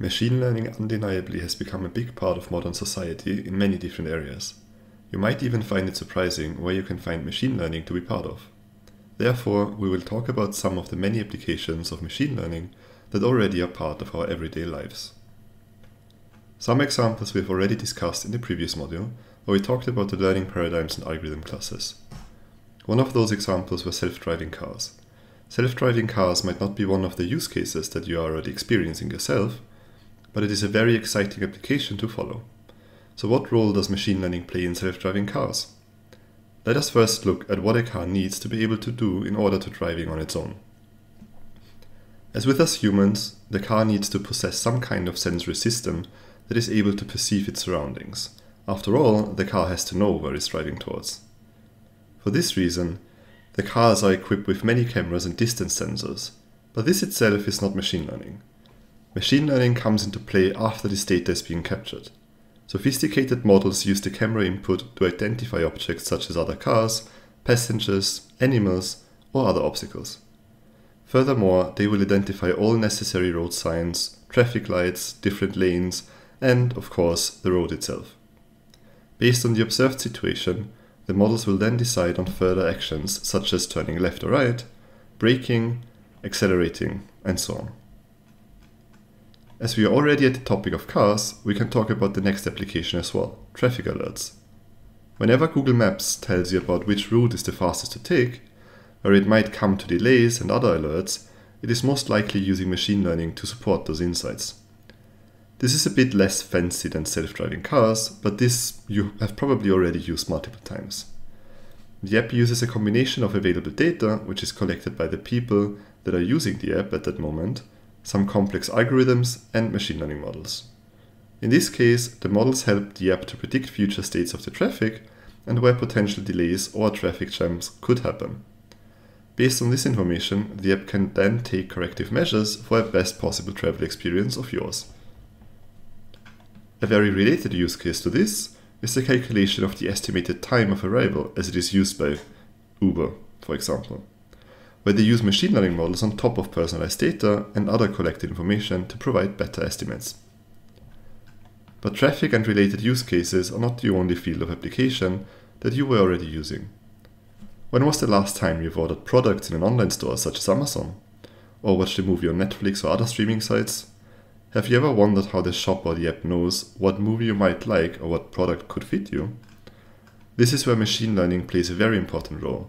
Machine learning undeniably has become a big part of modern society in many different areas. You might even find it surprising where you can find machine learning to be part of. Therefore, we will talk about some of the many applications of machine learning that already are part of our everyday lives. Some examples we've already discussed in the previous module, where we talked about the learning paradigms and algorithm classes. One of those examples were self-driving cars. Self-driving cars might not be one of the use cases that you are already experiencing yourself, but it is a very exciting application to follow. So what role does machine learning play in self-driving cars? Let us first look at what a car needs to be able to do in order to driving on its own. As with us humans, the car needs to possess some kind of sensory system that is able to perceive its surroundings. After all, the car has to know where it's driving towards. For this reason, the cars are equipped with many cameras and distance sensors, but this itself is not machine learning. Machine learning comes into play after this data is being captured. Sophisticated models use the camera input to identify objects such as other cars, passengers, animals, or other obstacles. Furthermore, they will identify all necessary road signs, traffic lights, different lanes, and, of course, the road itself. Based on the observed situation, the models will then decide on further actions such as turning left or right, braking, accelerating, and so on. As we are already at the topic of cars, we can talk about the next application as well, traffic alerts. Whenever Google Maps tells you about which route is the fastest to take, where it might come to delays and other alerts, it is most likely using machine learning to support those insights. This is a bit less fancy than self-driving cars, but this you have probably already used multiple times. The app uses a combination of available data, which is collected by the people that are using the app at that moment, some complex algorithms, and machine learning models. In this case, the models help the app to predict future states of the traffic and where potential delays or traffic jams could happen. Based on this information, the app can then take corrective measures for a best possible travel experience of yours. A very related use case to this is the calculation of the estimated time of arrival as it is used by Uber, for example, where they use machine learning models on top of personalized data and other collected information to provide better estimates. But traffic and related use cases are not the only field of application that you were already using. When was the last time you've ordered products in an online store such as Amazon? Or watched a movie on Netflix or other streaming sites? Have you ever wondered how the shop or the app knows what movie you might like or what product could fit you? This is where machine learning plays a very important role.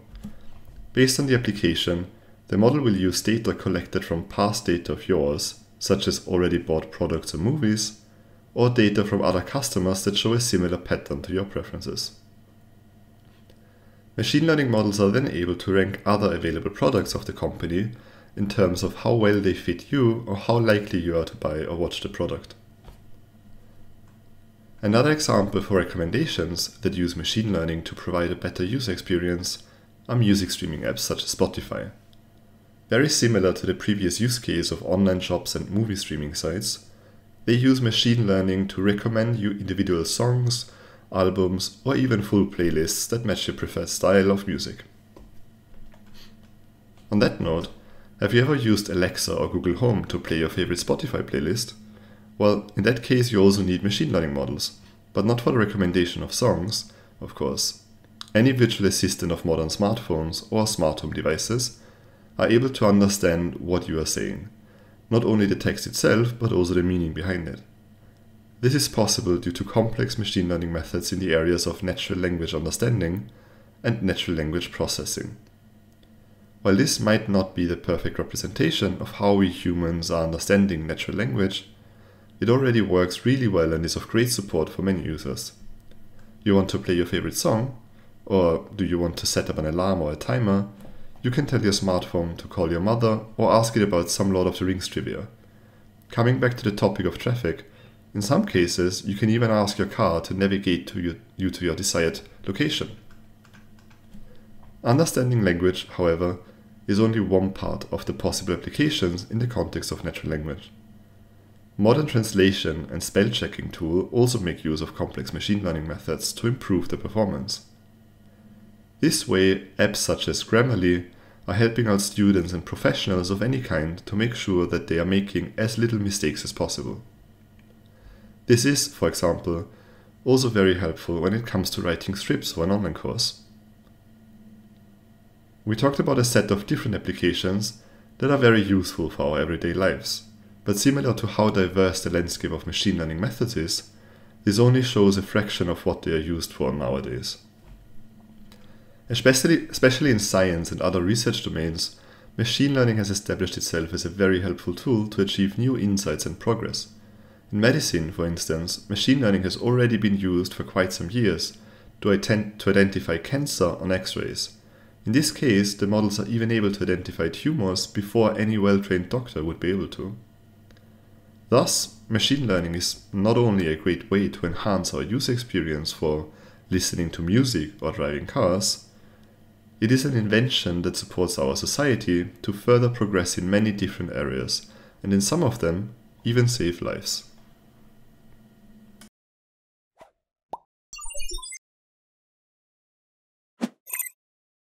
Based on the application, the model will use data collected from past data of yours, such as already bought products or movies, or data from other customers that show a similar pattern to your preferences. Machine learning models are then able to rank other available products of the company in terms of how well they fit you or how likely you are to buy or watch the product. Another example for recommendations that use machine learning to provide a better user experience are music streaming apps such as Spotify. Very similar to the previous use case of online shops and movie streaming sites, they use machine learning to recommend you individual songs, albums, or even full playlists that match your preferred style of music. On that note, have you ever used Alexa or Google Home to play your favorite Spotify playlist? Well, in that case you also need machine learning models, but not for the recommendation of songs, of course. Any virtual assistant of modern smartphones or smart home devices are able to understand what you are saying, not only the text itself, but also the meaning behind it. This is possible due to complex machine learning methods in the areas of natural language understanding and natural language processing. While this might not be the perfect representation of how we humans are understanding natural language, it already works really well and is of great support for many users. You want to play your favorite song? Or do you want to set up an alarm or a timer? You can tell your smartphone to call your mother or ask it about some Lord of the Rings trivia. Coming back to the topic of traffic, in some cases you can even ask your car to navigate you to your desired location. Understanding language, however, is only one part of the possible applications in the context of natural language. Modern translation and spell-checking tools also make use of complex machine learning methods to improve the performance. This way, apps such as Grammarly are helping out students and professionals of any kind to make sure that they are making as little mistakes as possible. This is, for example, also very helpful when it comes to writing scripts for an online course. We talked about a set of different applications that are very useful for our everyday lives, but similar to how diverse the landscape of machine learning methods is, this only shows a fraction of what they are used for nowadays. Especially in science and other research domains, machine learning has established itself as a very helpful tool to achieve new insights and progress. In medicine, for instance, machine learning has already been used for quite some years to identify cancer on X-rays. In this case, the models are even able to identify tumors before any well-trained doctor would be able to. Thus, machine learning is not only a great way to enhance our user experience for listening to music or driving cars, it is an invention that supports our society to further progress in many different areas, and in some of them, even save lives.